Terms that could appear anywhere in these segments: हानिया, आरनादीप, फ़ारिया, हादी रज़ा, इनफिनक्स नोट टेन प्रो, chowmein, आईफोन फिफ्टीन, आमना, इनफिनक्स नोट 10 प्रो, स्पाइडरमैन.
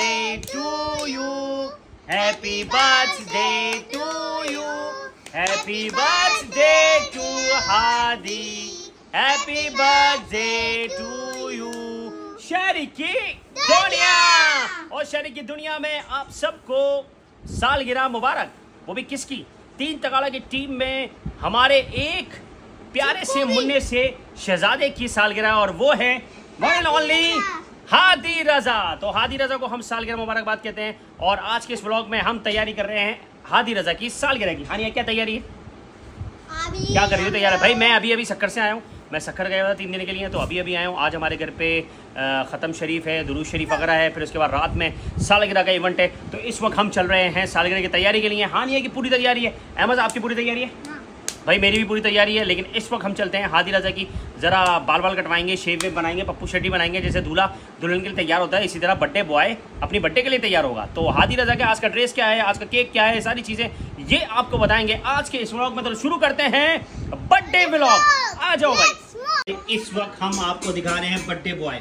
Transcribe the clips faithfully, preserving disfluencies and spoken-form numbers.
birthday to you. Happy birthday to you. Happy birthday to Hadi. Happy birthday to you. शहरी की दुनिया और शहरी की दुनिया में आप सबको सालगिरह मुबारक. वो भी किसकी? तीन तकाला की टीम में हमारे एक प्यारे से मुन्ने से शहजादे की सालगिरह और वो है one and only हादी रज़ा. तो हादी रज़ा को हम सालगिरह मुबारकबाद कहते हैं और आज के इस व्लॉग में हम तैयारी कर रहे हैं हादी रज़ा की सालगिरह की. हानिया क्या तैयारी है? क्या कर रही हो? तैयार है भाई. मैं अभी अभी शक्कर से आया हूँ. मैं शक्कर गया था तीन दिन के लिए तो अभी अभी आया हूँ. आज हमारे घर पे ख़त्म शरीफ है, दुरूद शरीफ वगैरह है, फिर उसके बाद रात में सालगिरह का इवेंट है. तो इस वक्त हम चल रहे हैं सालगिरह की तैयारी के लिए. हानिया की पूरी तैयारी है. अहमद आपकी पूरी तैयारी है भाई. मेरी भी पूरी तैयारी है. लेकिन इस वक्त हम चलते हैं हादी रज़ा की. ज़रा बाल बाल कटवाएंगे, शेप वेप बनाएंगे, पप्पू शेट्टी बनाएंगे. जैसे दूल्हा दुल्हन के लिए तैयार होता है इसी तरह बर्थडे बॉय अपनी बर्थडे के लिए तैयार होगा. तो हादी रज़ा का आज का ड्रेस क्या है, आज का केक क्या है, सारी चीज़ें ये आपको बताएंगे आज के इस व्लॉग में. तो शुरू करते हैं बर्थडे व्लॉग. आ जाओ भाई. इस वक्त हम आपको दिखा रहे हैं बर्थडे बॉय.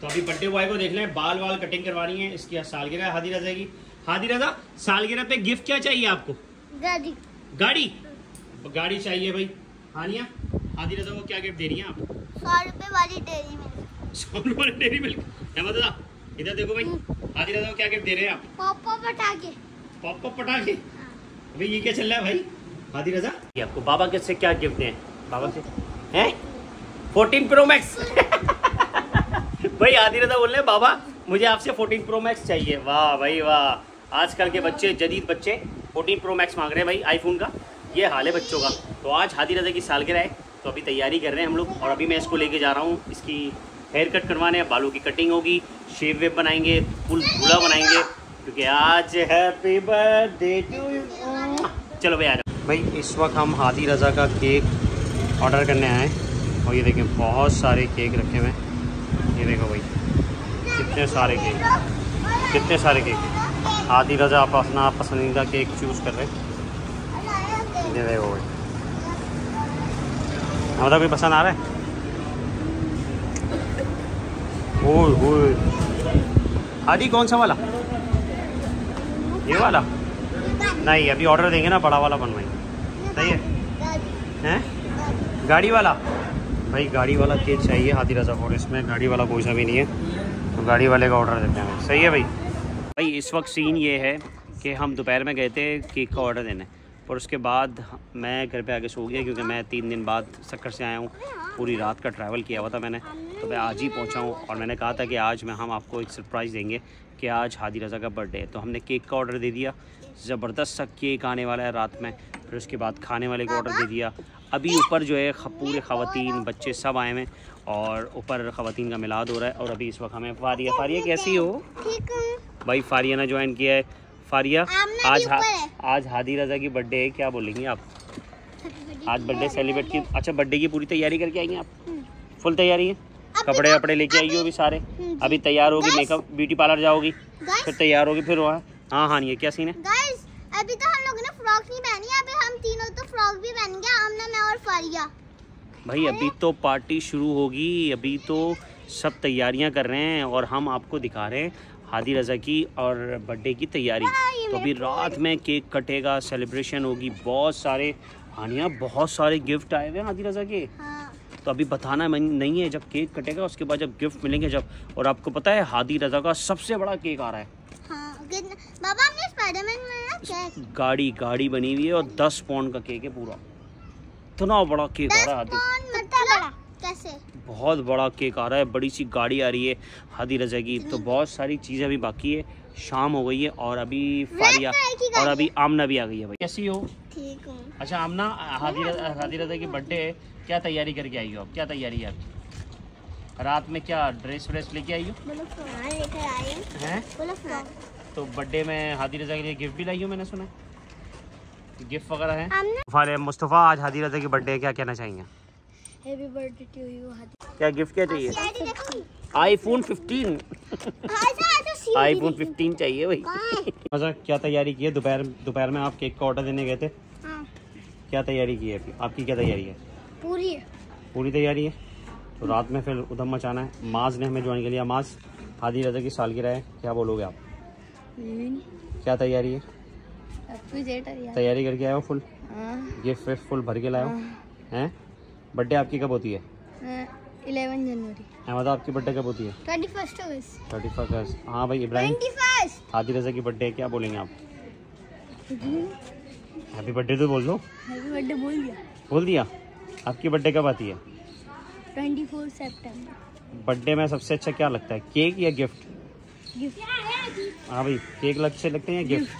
तो अभी बर्थडे बॉय को देख लें. बाल वाल कटिंग करवानी है. इसकी सालगिरह है हादी रज़ा की. हादी रज़ा सालगिरह पे गिफ्ट क्या चाहिए आपको? गाड़ी. गाड़ी गाड़ी चाहिए भाई. हानिया हादी रज़ा को क्या गिफ्ट दे रही हैं आप? सौ रुपए वाली डेरी मिल्क. सौ रुपए वाली डेरी मिल्क. इधर देखो भाई, हादी रज़ा को क्या गिफ्ट दे रहे हैं आप? पॉपअप पटाखे. पॉपअप पटाखे भाई. ये क्या चल रहा है भाई? हादी रज़ा ये आपको बाबा के से क्या गिफ्ट दें? बाबा से हैं फोर्टीन प्रो मैक्स. भाई हादी रज़ा बोल रहे हैं बाबा मुझे आपसे फोर्टीन प्रो मैक्स चाहिए. वाह भाई वाह. आजकल के बच्चे, जदीद बच्चे फोर्टीन प्रो मैक्स मांग रहे हैं भाई आईफोन का. ये हाल है बच्चों का. तो आज हादी रज़ा की सालगिरह है तो अभी तैयारी कर रहे हैं हम लोग. और अभी मैं इसको लेके जा रहा हूँ. इसकी हेयर कट करवाने हैं, बालों की कटिंग होगी, शेप वेप बनाएंगे, फुल दूल्हा बनाएंगे क्योंकि आज हैप्पी बर्थडे टू यू. चलो भाई आ जाओ. भाई इस वक्त हम हादी रज़ा का केक ऑर्डर करने आए हैं और ये देखें बहुत सारे केक रखे हुए हैं. ये देखो भाई कितने सारे केक कितने सारे केक. हादी रज़ा आप अपना पसंदीदा केक चूज़ कर रहे हैं. हमारा भी पसंद आ रहा है. ओह ओह आदि कौन सा वाला? ये वाला नहीं, अभी ऑर्डर देंगे ना बड़ा वाला बनवाएंगे. सही है हैं? गाड़ी वाला भाई. गाड़ी वाला केक चाहिए हादी रज़ा और इसमें गाड़ी वाला कोई सा भी नहीं है तो गाड़ी वाले का ऑर्डर देते हैं. सही है भाई. भाई इस वक्त सीन ये है कि हम दोपहर में गए थे केक का ऑर्डर देने और उसके बाद मैं घर पे आके सो गया क्योंकि मैं तीन दिन बाद शक्कर से आया हूँ. पूरी रात का ट्रैवल किया हुआ था मैंने तो मैं आज ही पहुँचा हूँ. और मैंने कहा था कि आज मैं हम आपको एक सरप्राइज़ देंगे कि आज हादी रज़ा का बर्थडे है. तो हमने केक का ऑर्डर दे दिया. ज़बरदस्त सा केक आने वाला है रात में. फिर उसके बाद खाने वाले का ऑर्डर दे दिया. अभी ऊपर जो है पूरे ख़वातीन बच्चे सब आए हुए और ऊपर ख़वातीन का मिलाद हो रहा है. और अभी इस वक्त हमें फ़ारिया फ़ारिया कैसी हो भाई? फ़ारिया ने ज्वाइन किया है. फ़ारिया आज हा, आज हादी रज़ा की बर्थडे है. क्या बोलेंगी आप? आज बर्थडे सेलिब्रेट की. अच्छा बर्थडे की पूरी तैयारी करके आई हैं आप? फुल तैयारी है. कपड़े वपड़े लेके आई हो अभी सारे? अभी तैयार होगी, मेकअप ब्यूटी पार्लर जाओगी, फिर तैयार होगी, फिर वहाँ. हाँ हाँ ये क्या सीन है? गाइस अभी तो हम लोगों ने फ्रॉक नहीं पहनी. अभी हम तीनों तो फ्रॉक भी पहन गए, आमना, मैं और फ़ारिया. भाई अभी तो पार्टी शुरू होगी. अभी तो सब तैयारियाँ कर रहे हैं और हम आपको दिखा रहे हैं हादी रज़ा की और बर्थडे की तैयारी. तो अभी रात में केक कटेगा, सेलिब्रेशन होगी. बहुत सारे हानिया बहुत सारे गिफ्ट आए हुए हैं हादी रज़ा के. हाँ। तो अभी बताना नहीं है. जब केक कटेगा उसके बाद जब गिफ्ट मिलेंगे जब. और आपको पता है हादी रज़ा का सबसे बड़ा केक आ रहा है. हाँ। बाबा हमने स्पाइडरमैन बनाया केक. गाड़ी गाड़ी बनी हुई है और दस पाउंड का केक है पूरा. इतना बड़ा केक आ रहा है. कैसे? बहुत बड़ा केक आ रहा है, बड़ी सी गाड़ी आ रही है हादी रज़ा की. तो बहुत सारी चीज़ें अभी बाकी है. शाम हो गई है और अभी फ़ारिया और अभी आमना भी आ गई है. भाई कैसी हो? ठीक हूँ. अच्छा आमना हादी रज़ा हादी रज़ा की बर्थडे है. क्या तैयारी करके आई हो आप? क्या तैयारी है आपकी? रात में क्या ड्रेस व्रेस लेके आई हो? हैं तो बर्थडे में हादी रज़ा के लिए गिफ्ट भी लाई हो मैंने सुना. गिफ्ट वगैरह है. मुस्तफ़ा आज हादी रज़ा की बर्थडे है, क्या कहना चाहेंगे? Happy birthday to you Hadi. क्या गिफ्ट क्या चाहिए? आईफोन फिफ्टीन. आईफोन फिफ्टीन चाहिए भाई. अच्छा क्या तैयारी की है? दोपहर दोपहर में आप केक का ऑर्डर देने गए थे. हाँ. क्या तैयारी की है आपकी? क्या तैयारी है? पूरी है. पूरी तैयारी है. तो रात में फिर उधम मचाना है. माज ने हमें ज्वाइन कर लिया. माज हादी रज़ा की सालगिरह है. क्या बोलोगे आप? क्या तैयारी है? तैयारी करके आया हो फुल? गिफ्ट विफ्ट फुल भर के लाया हो? हैं? बर्थडे आपकी कब होती है? ग्यारह जनवरी। अहमद आपकी बर्थडे कब होती है? इकतीस अगस्त। इकतीस अगस्त। हाँ भाई इब्राहिम, हादी रज़ा की बर्थडे है, क्या बोलेंगे आप? हैप्पी बर्थडे तो बोल दो। हैप्पी बर्थडे बोल दिया। बोल दिया। आपकी बर्थडे कब आती है? चौबीस सितंबर। बर्थडे में सबसे अच्छा क्या लगता है, केक या गिफ्ट? गिफ्ट। हाँ भाई, केक अच्छे लगते हैं या गिफ्ट?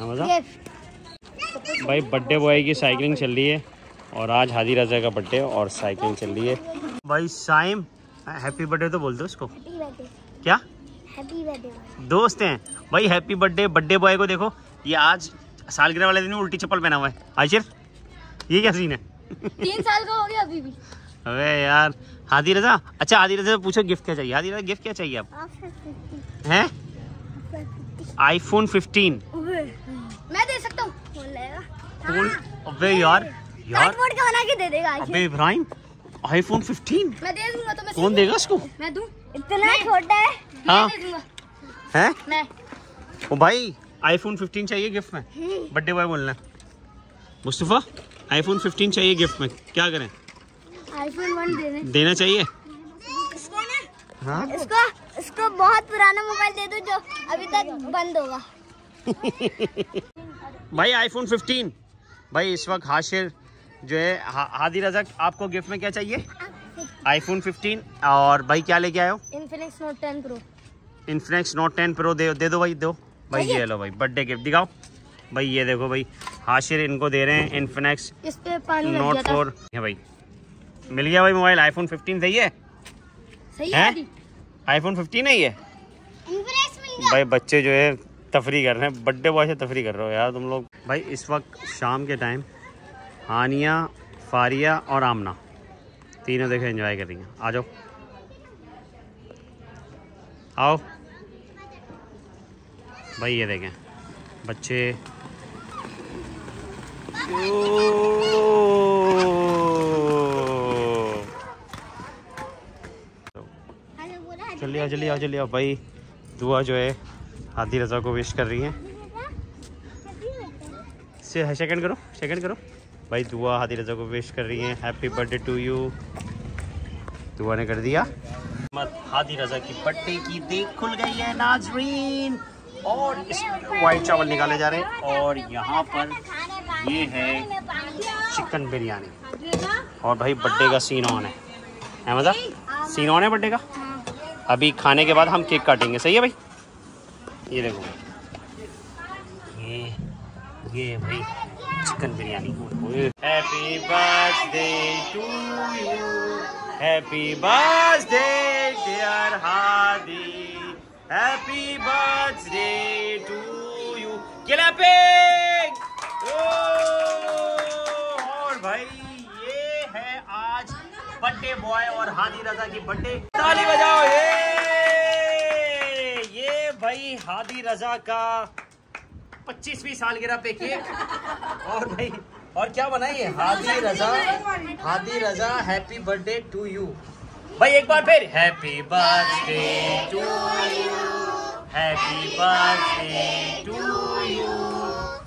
गिफ्ट। भाई बर्थडे बॉय की साइकिलिंग चल रही है और आज हादी रज़ा का बर्थडे और साइकिलिंग चल रही है। भाई साइम हैप्पी बर्थडे तो बोल दो उसको। क्या हैप्पी बर्थडे? दोस्त हैं भाई, हैप्पी बर्थडे बर्थडे बॉय को। देखो ये आज सालगिरह वाले दिन उल्टी चप्पल पहना हुआ है। आशिर ये क्या सीन है? तीन साल का हो गया अभी भी। अबे यार हादी रज़ा, अच्छा हादी रज़ा से पूछो गिफ्ट क्या चाहिए। हादी रज़ा गिफ्ट क्या चाहिए आपको? हैं आईफोन फिफ्टीन। मैं दे सकता हूँ? अबे यार यार बना के दे देगा। अबे इब्राहिम आईफोन फिफ्टीन मैं दे दूंगा। तो मैं कौन देगा इसको? मैं दूं, इतना छोटा है। हाँ हैं मैं। ओ भाई आईफोन फिफ्टीन चाहिए गिफ्ट में, बर्थडे बॉय बोलना है। मुस्तफ़ा आईफोन फिफ्टीन चाहिए गिफ्ट में, क्या करें? आईफोन वन देने देना चाहिए इसको ना। हाँ इसको इसको बहुत पुराना मोबाइल दे दो जो अभी तक बंद होगा। भाई आईफोन फिफ्टीन। भाई इस वक्त हाशिर जो है हा, हादी रज़ा आपको गिफ्ट में क्या चाहिए? आईफोन फिफ्टीन। और भाई क्या लेके आए हो? इनफिनक्स नोट टेन प्रो। इनफिनक्स नोट टेन प्रो दे दे दो भाई, दो भाई। ये लो भाई बर्थडे गिफ्ट, दिखाओ भाई। ये देखो भाई हाशिर इनको दे रहे हैं इनफिनक्स नोट फोर। है भाई मिल गया भाई मोबाइल। आईफोन फिफ्टीन सही है? सही है। आईफोन फिफ्टीन है ये। भाई बच्चे जो है तफरी कर रहे हैं, बर्थडे बॉय से तफरी कर रहे हो यार तुम लोग। भाई इस वक्त शाम के टाइम हानिया, फ़ारिया और आमना तीनों देखो एंजॉय कर रही हैं। आ जाओ, आओ भाई। ये देखें बच्चे, चलिए आओ चलिए आओ चलिए आओ भाई। दुआ जो है हादी रज़ा को विश कर रही है। सेकंड करो, सेकंड करो भाई। दुआ हादी रज़ा को विश कर रही है, हैप्पी बर्थडे टू यू। दुआ ने कर दिया। हादी रज़ा की बर्थडे की देख खुल गई है नाजरीन। और इस वाइट चावल निकाले जा रहे हैं और यहाँ पर ये है चिकन बिरयानी। और भाई बर्थडे का सीन ऑन है। अहमदा सीन ऑन है बर्थडे का। अभी खाने के बाद हम केक काटेंगे, सही है भाई? ये देखो ये ये भाई chicken biryani. Happy birthday to you, happy birthday dear Hadi, happy birthday to you. Clapping. और भाई ये है आज बर्थडे बॉय और हादी रज़ा की बर्थडे। ताली बजाओ। ये ये भाई हादी रज़ा का पच्चीसवीं सालगिरह पे केक। और भाई और क्या बनाइए? हादी रज़ा, हादी रज़ा happy birthday to you. भाई एक बार फिर happy birthday to you, happy birthday to you,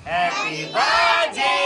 happy birthday.